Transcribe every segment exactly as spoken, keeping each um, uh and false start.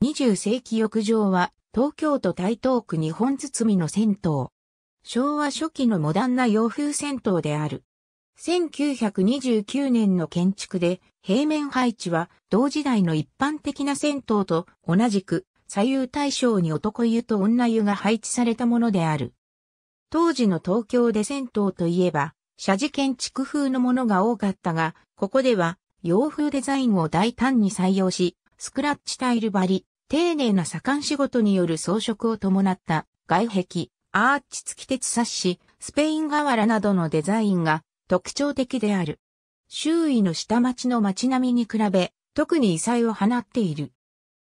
にじゅう世紀浴場は東京都台東区日本堤の銭湯。昭和初期のモダンな洋風銭湯である。せんきゅうひゃくにじゅうきゅうねんの建築で平面配置は同時代の一般的な銭湯と同じく左右対称に男湯と女湯が配置されたものである。当時の東京で銭湯といえば社寺建築風のものが多かったが、ここでは洋風デザインを大胆に採用し、スクラッチタイル張り、丁寧な左官仕事による装飾を伴った外壁、アーチ付き鉄サッシ、スペイン瓦などのデザインが特徴的である。周囲の下町の町並みに比べ、特に異彩を放っている。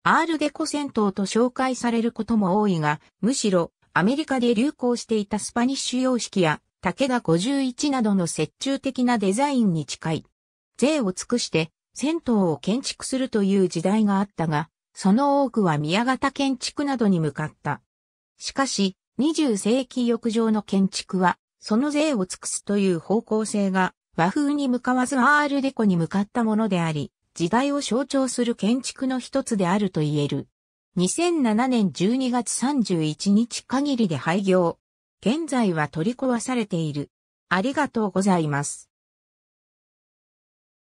アールデコ銭湯と紹介されることも多いが、むしろアメリカで流行していたスパニッシュ様式や武田ごじゅういちなどの折衷的なデザインに近い。贅を尽くして銭湯を建築するという時代があったが、その多くは宮型建築などに向かった。しかし、にじゅう世紀浴場の建築は、その贅を尽くすという方向性が和風に向かわずアールデコに向かったものであり、時代を象徴する建築の一つであると言える。にせんななねんじゅうにがつさんじゅういちにち限りで廃業。現在は取り壊されている。ありがとうございます。